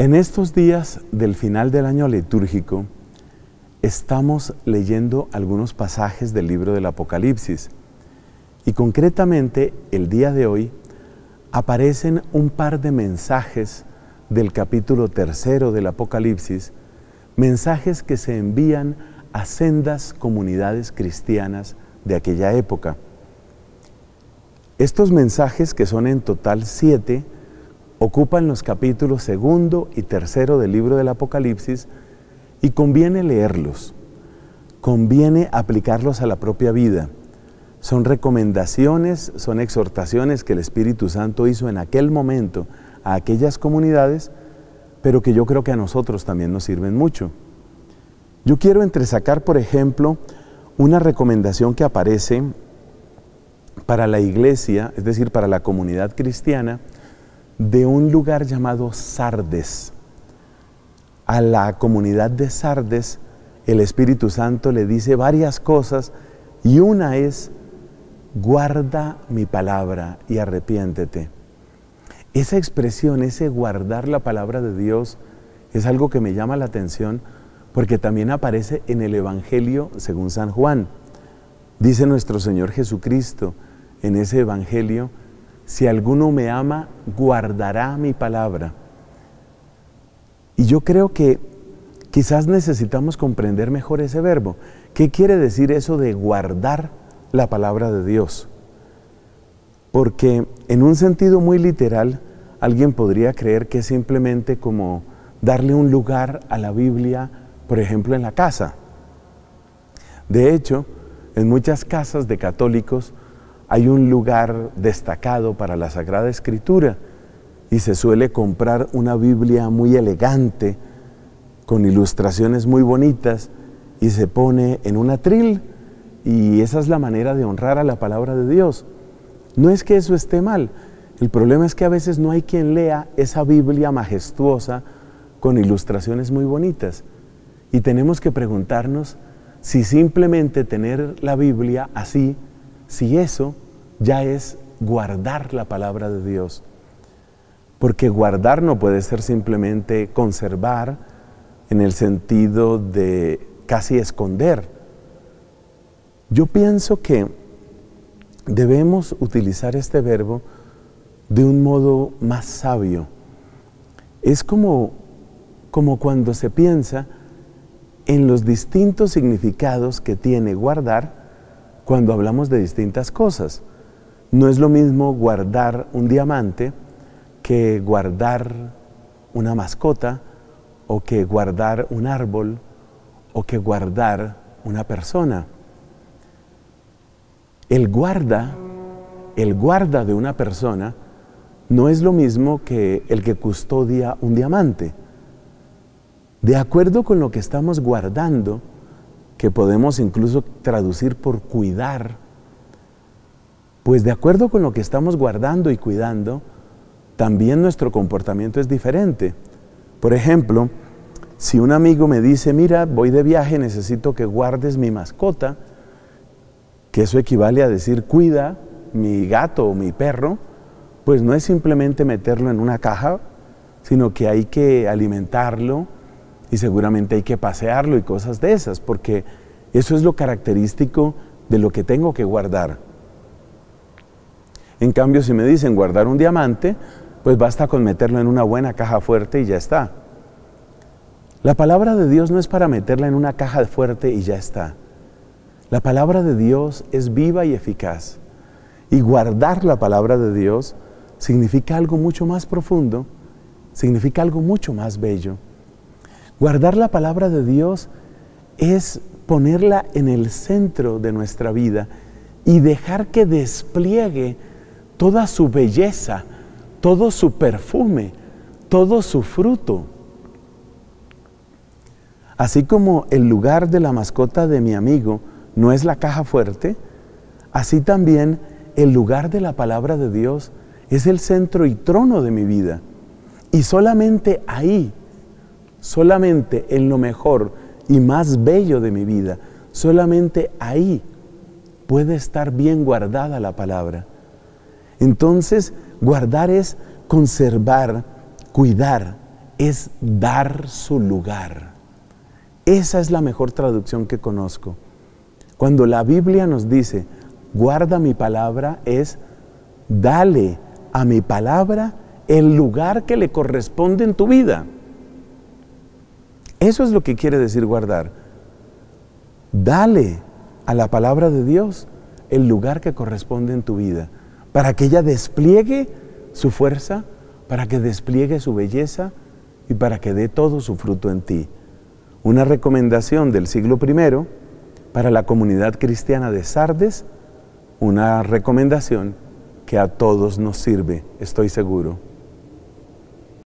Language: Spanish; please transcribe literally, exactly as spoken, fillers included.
En estos días del final del año litúrgico, estamos leyendo algunos pasajes del libro del Apocalipsis y concretamente el día de hoy aparecen un par de mensajes del capítulo tercero del Apocalipsis, mensajes que se envían a sendas comunidades cristianas de aquella época. Estos mensajes, que son en total siete, ocupan los capítulos segundo y tercero del libro del Apocalipsis y conviene leerlos, conviene aplicarlos a la propia vida. Son recomendaciones, son exhortaciones que el Espíritu Santo hizo en aquel momento a aquellas comunidades, pero que yo creo que a nosotros también nos sirven mucho. Yo quiero entresacar, por ejemplo, una recomendación que aparece para la iglesia, es decir, para la comunidad cristiana, de un lugar llamado Sardes. A la comunidad de Sardes, el Espíritu Santo le dice varias cosas y una es: guarda mi palabra y arrepiéntete. Esa expresión, ese guardar la palabra de Dios, es algo que me llama la atención porque también aparece en el Evangelio según San Juan. Dice nuestro Señor Jesucristo en ese Evangelio: si alguno me ama, guardará mi palabra. Y yo creo que quizás necesitamos comprender mejor ese verbo. ¿Qué quiere decir eso de guardar la palabra de Dios? Porque en un sentido muy literal, alguien podría creer que es simplemente como darle un lugar a la Biblia, por ejemplo, en la casa. De hecho, en muchas casas de católicos hay un lugar destacado para la Sagrada Escritura y se suele comprar una Biblia muy elegante, con ilustraciones muy bonitas, y se pone en un atril, y esa es la manera de honrar a la palabra de Dios. No es que eso esté mal, el problema es que a veces no hay quien lea esa Biblia majestuosa con ilustraciones muy bonitas, y tenemos que preguntarnos si simplemente tener la Biblia así, si eso ya es guardar la palabra de Dios. Porque guardar no puede ser simplemente conservar en el sentido de casi esconder. Yo pienso que debemos utilizar este verbo de un modo más sabio. Es como, como cuando se piensa en los distintos significados que tiene guardar cuando hablamos de distintas cosas. No es lo mismo guardar un diamante que guardar una mascota, o que guardar un árbol, o que guardar una persona. El guarda, el guarda de una persona no es lo mismo que el que custodia un diamante. De acuerdo con lo que estamos guardando, que podemos incluso traducir por cuidar, pues de acuerdo con lo que estamos guardando y cuidando, también nuestro comportamiento es diferente. Por ejemplo, si un amigo me dice: mira, voy de viaje, necesito que guardes mi mascota, que eso equivale a decir cuida mi gato o mi perro, pues no es simplemente meterlo en una caja, sino que hay que alimentarlo y seguramente hay que pasearlo y cosas de esas, porque eso es lo característico de lo que tengo que guardar. En cambio, si me dicen guardar un diamante, pues basta con meterlo en una buena caja fuerte y ya está. La palabra de Dios no es para meterla en una caja fuerte y ya está. La palabra de Dios es viva y eficaz. Y guardar la palabra de Dios significa algo mucho más profundo, significa algo mucho más bello. Guardar la palabra de Dios es ponerla en el centro de nuestra vida y dejar que despliegue toda su belleza, todo su perfume, todo su fruto. Así como el lugar de la mascota de mi amigo no es la caja fuerte, así también el lugar de la palabra de Dios es el centro y trono de mi vida. Y solamente ahí, solamente en lo mejor y más bello de mi vida, solamente ahí puede estar bien guardada la palabra. Entonces, guardar es conservar, cuidar, es dar su lugar. Esa es la mejor traducción que conozco. Cuando la Biblia nos dice, guarda mi palabra, es dale a mi palabra el lugar que le corresponde en tu vida. Eso es lo que quiere decir guardar. Dale a la palabra de Dios el lugar que corresponde en tu vida, para que ella despliegue su fuerza, para que despliegue su belleza y para que dé todo su fruto en ti. Una recomendación del siglo primero para la comunidad cristiana de Sardes, una recomendación que a todos nos sirve, estoy seguro.